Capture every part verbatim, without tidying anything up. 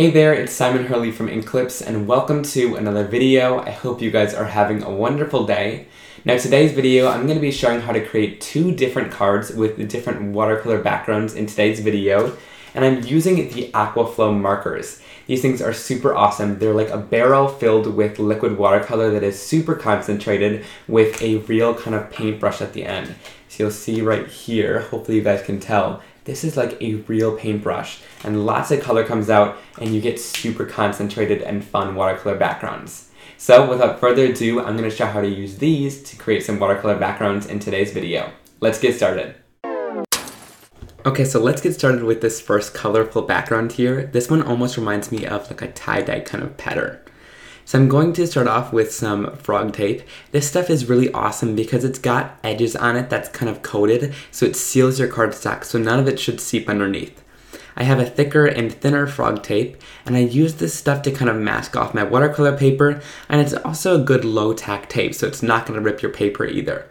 Hey there, it's Simon Hurley from Inklips and welcome to another video. I hope you guys are having a wonderful day. Now today's video, I'm going to be showing how to create two different cards with different watercolor backgrounds in today's video. And I'm using the AquaFlow markers. These things are super awesome. They're like a barrel filled with liquid watercolor that is super concentrated with a real kind of paintbrush at the end. So you'll see right here, hopefully you guys can tell, this is like a real paintbrush and lots of color comes out and you get super concentrated and fun watercolor backgrounds. So without further ado, I'm going to show how to use these to create some watercolor backgrounds in today's video. Let's get started. Okay, so let's get started with this first colorful background here. This one almost reminds me of like a tie-dye kind of pattern. So I'm going to start off with some frog tape. This stuff is really awesome because it's got edges on it that's kind of coated, so it seals your cardstock, so none of it should seep underneath. I have a thicker and thinner frog tape, and I use this stuff to kind of mask off my watercolor paper, and it's also a good low-tack tape, so it's not gonna rip your paper either.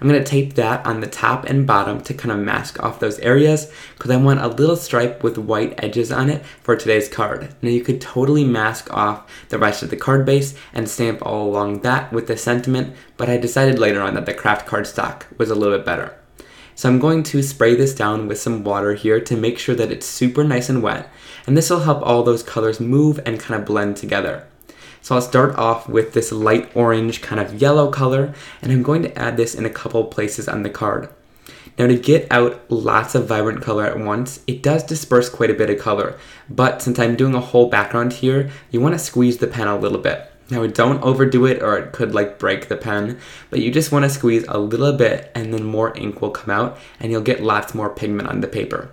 I'm gonna tape that on the top and bottom to kind of mask off those areas because I want a little stripe with white edges on it for today's card. Now you could totally mask off the rest of the card base and stamp all along that with the sentiment, but I decided later on that the craft cardstock was a little bit better. So I'm going to spray this down with some water here to make sure that it's super nice and wet, and this will help all those colors move and kind of blend together. So I'll start off with this light orange kind of yellow color, and I'm going to add this in a couple places on the card. Now to get out lots of vibrant color at once, it does disperse quite a bit of color, but since I'm doing a whole background here, you want to squeeze the pen a little bit. Now don't overdo it or it could like break the pen, but you just want to squeeze a little bit and then more ink will come out and you'll get lots more pigment on the paper.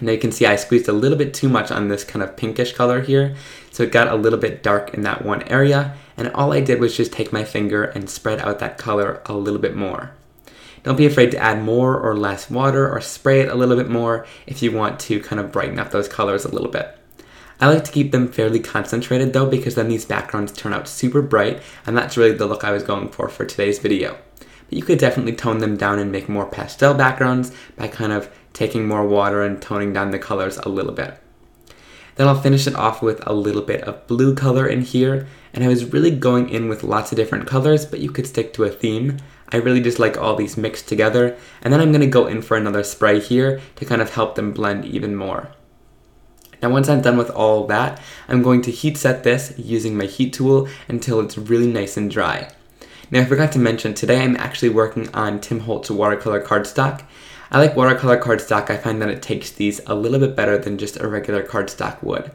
Now you can see I squeezed a little bit too much on this kind of pinkish color here, so it got a little bit dark in that one area, and all I did was just take my finger and spread out that color a little bit more. Don't be afraid to add more or less water or spray it a little bit more if you want to kind of brighten up those colors a little bit. I like to keep them fairly concentrated though, because then these backgrounds turn out super bright, and that's really the look I was going for for today's video. You could definitely tone them down and make more pastel backgrounds by kind of taking more water and toning down the colors a little bit. Then I'll finish it off with a little bit of blue color in here, and I was really going in with lots of different colors, but you could stick to a theme. I really just like all these mixed together, and then I'm gonna go in for another spray here to kind of help them blend even more. Now once I'm done with all that, I'm going to heat set this using my heat tool until it's really nice and dry. Now I forgot to mention, today I'm actually working on Tim Holtz watercolor cardstock. I like watercolor cardstock, I find that it takes these a little bit better than just a regular cardstock would.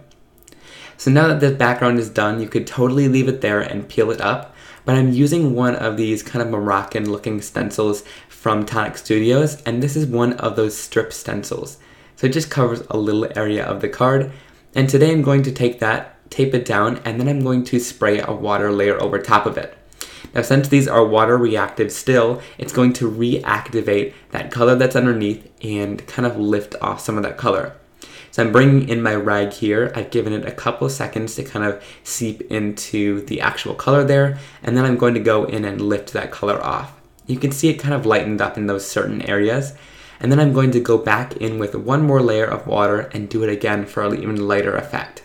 So now that the background is done, you could totally leave it there and peel it up, but I'm using one of these kind of Moroccan looking stencils from Tonic Studios, and this is one of those strip stencils. So it just covers a little area of the card, and today I'm going to take that, tape it down, and then I'm going to spray a water layer over top of it. Now since these are water reactive still, it's going to reactivate that color that's underneath and kind of lift off some of that color. So I'm bringing in my rag here, I've given it a couple seconds to kind of seep into the actual color there, and then I'm going to go in and lift that color off. You can see it kind of lightened up in those certain areas, and then I'm going to go back in with one more layer of water and do it again for an even lighter effect.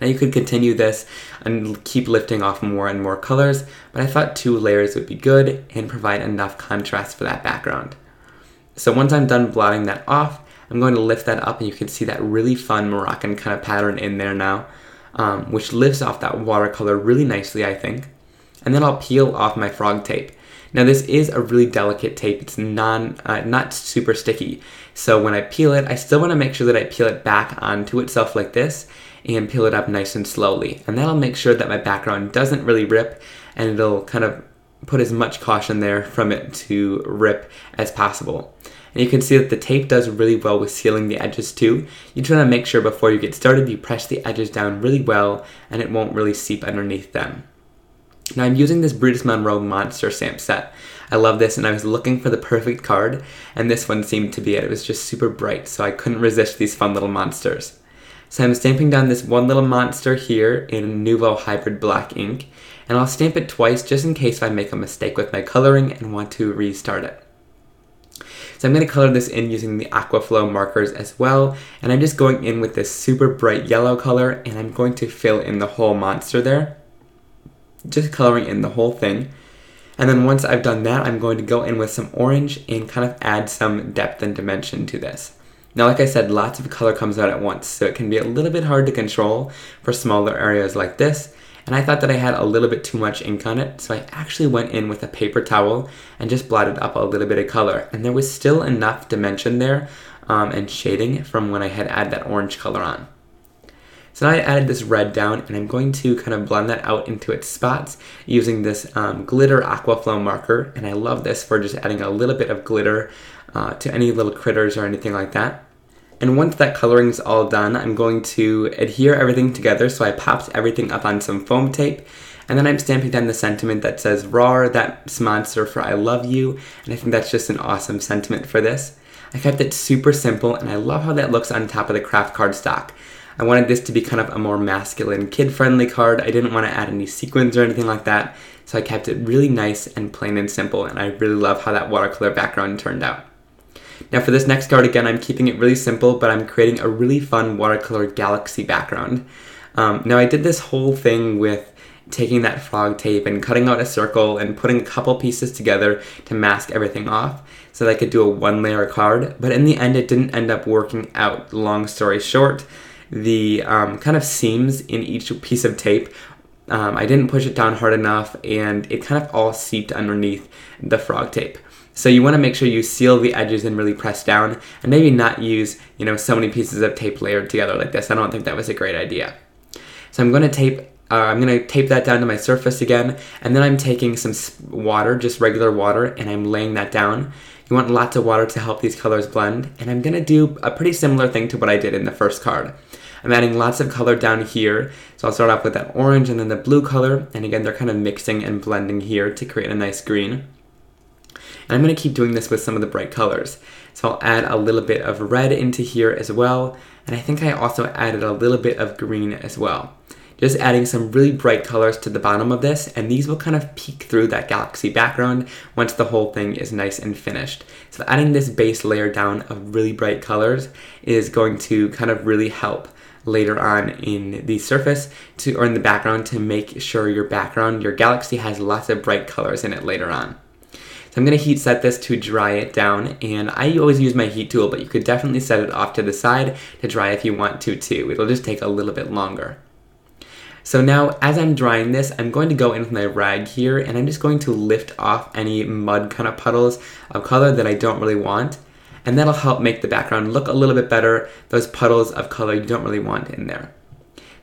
Now you could continue this and keep lifting off more and more colors, but I thought two layers would be good and provide enough contrast for that background. So once I'm done blotting that off, I'm going to lift that up and you can see that really fun Moroccan kind of pattern in there now, um, which lifts off that watercolor really nicely, I think. And then I'll peel off my frog tape. Now this is a really delicate tape, it's non, uh, not super sticky, so when I peel it, I still want to make sure that I peel it back onto itself like this, and peel it up nice and slowly. And that'll make sure that my background doesn't really rip, and it'll kind of put as much caution there from it to rip as possible. And you can see that the tape does really well with sealing the edges too. You try to make sure before you get started you press the edges down really well and it won't really seep underneath them. Now I'm using this Brutus Monroe monster stamp set. I love this and I was looking for the perfect card and this one seemed to be it. It was just super bright so I couldn't resist these fun little monsters. So I'm stamping down this one little monster here in Nuvo Hybrid Black ink, and I'll stamp it twice just in case I make a mistake with my coloring and want to restart it. So I'm going to color this in using the AquaFlow markers as well, and I'm just going in with this super bright yellow color, and I'm going to fill in the whole monster there, just coloring in the whole thing. And then once I've done that, I'm going to go in with some orange and kind of add some depth and dimension to this. Now, like I said, lots of color comes out at once, so it can be a little bit hard to control for smaller areas like this. And I thought that I had a little bit too much ink on it, so I actually went in with a paper towel and just blotted up a little bit of color. And there was still enough dimension there um, and shading from when I had added that orange color on. So now I added this red down, and I'm going to kind of blend that out into its spots using this um, glitter AquaFlow marker. And I love this for just adding a little bit of glitter uh, to any little critters or anything like that. And once that coloring is all done, I'm going to adhere everything together. So I popped everything up on some foam tape, and then I'm stamping down the sentiment that says, "Roar, that's monster for I love you." And I think that's just an awesome sentiment for this. I kept it super simple, and I love how that looks on top of the craft card stock. I wanted this to be kind of a more masculine, kid-friendly card. I didn't want to add any sequins or anything like that, so I kept it really nice and plain and simple, and I really love how that watercolor background turned out. Now for this next card, again, I'm keeping it really simple, but I'm creating a really fun watercolor galaxy background. Um, now I did this whole thing with taking that frog tape and cutting out a circle and putting a couple pieces together to mask everything off so that I could do a one-layer card, but in the end it didn't end up working out, long story short. The um, kind of seams in each piece of tape, um, I didn't push it down hard enough, and it kind of all seeped underneath the frog tape. So you want to make sure you seal the edges and really press down, and maybe not use, you know, so many pieces of tape layered together like this. I don't think that was a great idea. So I'm going to tape Uh, I'm going to tape that down to my surface again, and then I'm taking some water, just regular water, and I'm laying that down. You want lots of water to help these colors blend, and I'm going to do a pretty similar thing to what I did in the first card. I'm adding lots of color down here, so I'll start off with that orange and then the blue color, and again, they're kind of mixing and blending here to create a nice green. And I'm going to keep doing this with some of the bright colors. So I'll add a little bit of red into here as well, and I think I also added a little bit of green as well. Just adding some really bright colors to the bottom of this, and these will kind of peek through that galaxy background once the whole thing is nice and finished. So adding this base layer down of really bright colors is going to kind of really help later on in the surface to, or in the background, to make sure your background, your galaxy, has lots of bright colors in it later on. So I'm going to heat set this to dry it down, and I always use my heat tool, but you could definitely set it off to the side to dry if you want to too. It'll just take a little bit longer. So now, as I'm drying this, I'm going to go in with my rag here, and I'm just going to lift off any mud kind of puddles of color that I don't really want, and that'll help make the background look a little bit better, those puddles of color you don't really want in there.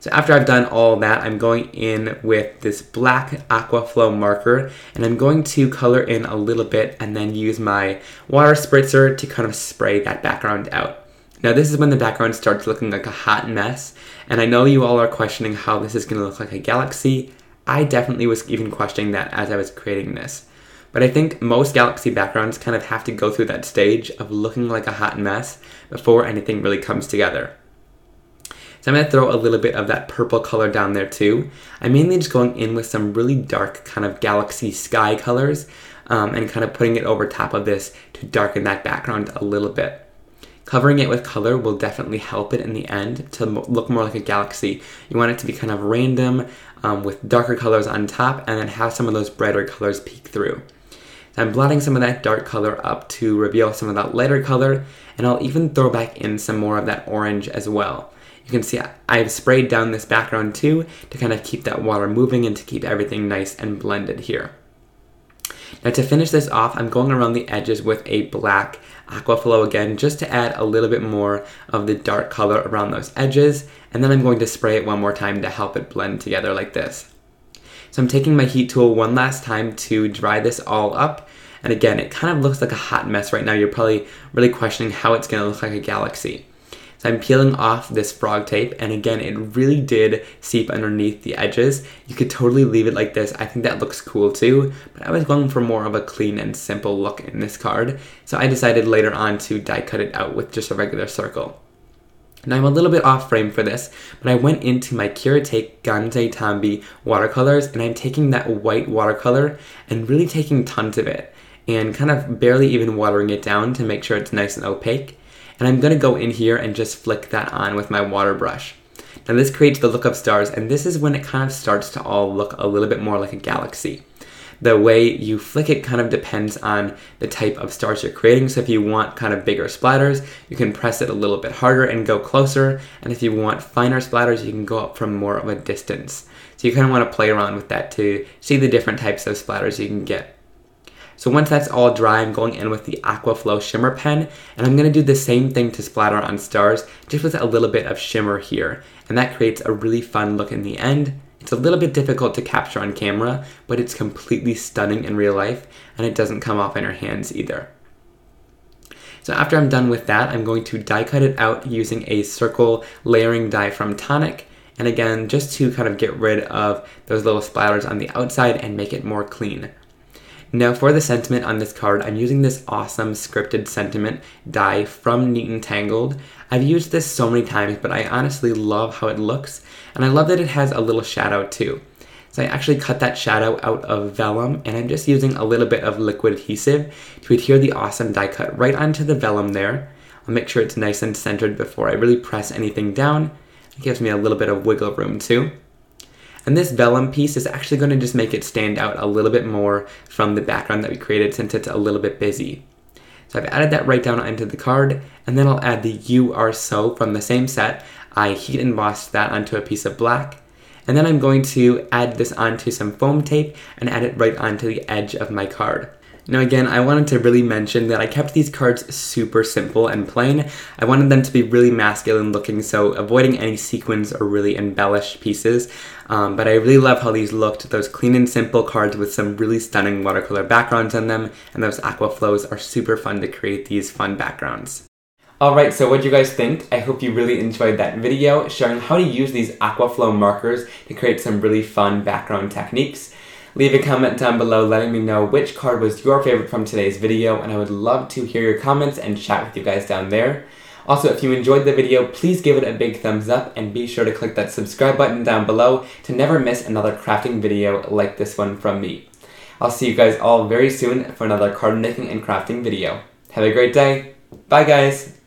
So after I've done all that, I'm going in with this black AquaFlow marker, and I'm going to color in a little bit and then use my water spritzer to kind of spray that background out. Now this is when the background starts looking like a hot mess, and I know you all are questioning how this is going to look like a galaxy. I definitely was even questioning that as I was creating this. But I think most galaxy backgrounds kind of have to go through that stage of looking like a hot mess before anything really comes together. So I'm going to throw a little bit of that purple color down there too. I'm mainly just going in with some really dark kind of galaxy sky colors um, and kind of putting it over top of this to darken that background a little bit. Covering it with color will definitely help it in the end to look more like a galaxy. You want it to be kind of random um, with darker colors on top, and then have some of those brighter colors peek through. So I'm blotting some of that dark color up to reveal some of that lighter color, and I'll even throw back in some more of that orange as well. You can see I've sprayed down this background too to kind of keep that water moving and to keep everything nice and blended here. Now to finish this off, I'm going around the edges with a black AquaFlow again, just to add a little bit more of the dark color around those edges, and then I'm going to spray it one more time to help it blend together like this. So I'm taking my heat tool one last time to dry this all up, and again, it kind of looks like a hot mess right now. You're probably really questioning how it's going to look like a galaxy. So I'm peeling off this frog tape, and again, it really did seep underneath the edges. You could totally leave it like this. I think that looks cool too, but I was going for more of a clean and simple look in this card, so I decided later on to die cut it out with just a regular circle. Now I'm a little bit off frame for this, but I went into my Kuretake Gansai Tambi watercolors, and I'm taking that white watercolor and really taking tons of it. and kind of barely even watering it down to make sure it's nice and opaque. And I'm gonna go in here and just flick that on with my water brush. Now this creates the look of stars, and this is when it kind of starts to all look a little bit more like a galaxy. The way you flick it kind of depends on the type of stars you're creating. So if you want kind of bigger splatters, you can press it a little bit harder and go closer. And if you want finer splatters, you can go up from more of a distance. So you kind of want to play around with that to see the different types of splatters you can get. So once that's all dry, I'm going in with the AquaFlow Shimmer Pen, and I'm going to do the same thing to splatter on stars, just with a little bit of shimmer here. And that creates a really fun look in the end. It's a little bit difficult to capture on camera, but it's completely stunning in real life, and it doesn't come off in your hands either. So after I'm done with that, I'm going to die cut it out using a circle layering die from Tonic, and again, just to kind of get rid of those little splatters on the outside and make it more clean. Now for the sentiment on this card, I'm using this awesome scripted sentiment die from Neat and Tangled. I've used this so many times, but I honestly love how it looks, and I love that it has a little shadow too. So I actually cut that shadow out of vellum, and I'm just using a little bit of liquid adhesive to adhere the awesome die cut right onto the vellum there. I'll make sure it's nice and centered before I really press anything down. It gives me a little bit of wiggle room too. And this vellum piece is actually going to just make it stand out a little bit more from the background that we created, since it's a little bit busy. So I've added that right down onto the card, and then I'll add the You Are So from the same set. I heat embossed that onto a piece of black, and then I'm going to add this onto some foam tape and add it right onto the edge of my card. Now again, I wanted to really mention that I kept these cards super simple and plain. I wanted them to be really masculine looking, so avoiding any sequins or really embellished pieces. Um, but I really love how these looked. Those clean and simple cards with some really stunning watercolor backgrounds on them, and those AquaFlows are super fun to create these fun backgrounds. Alright, so what do you guys think? I hope you really enjoyed that video, sharing how to use these AquaFlow markers to create some really fun background techniques. Leave a comment down below letting me know which card was your favorite from today's video, and I would love to hear your comments and chat with you guys down there. Also, if you enjoyed the video, please give it a big thumbs up and be sure to click that subscribe button down below to never miss another crafting video like this one from me. I'll see you guys all very soon for another card making and crafting video. Have a great day. Bye guys!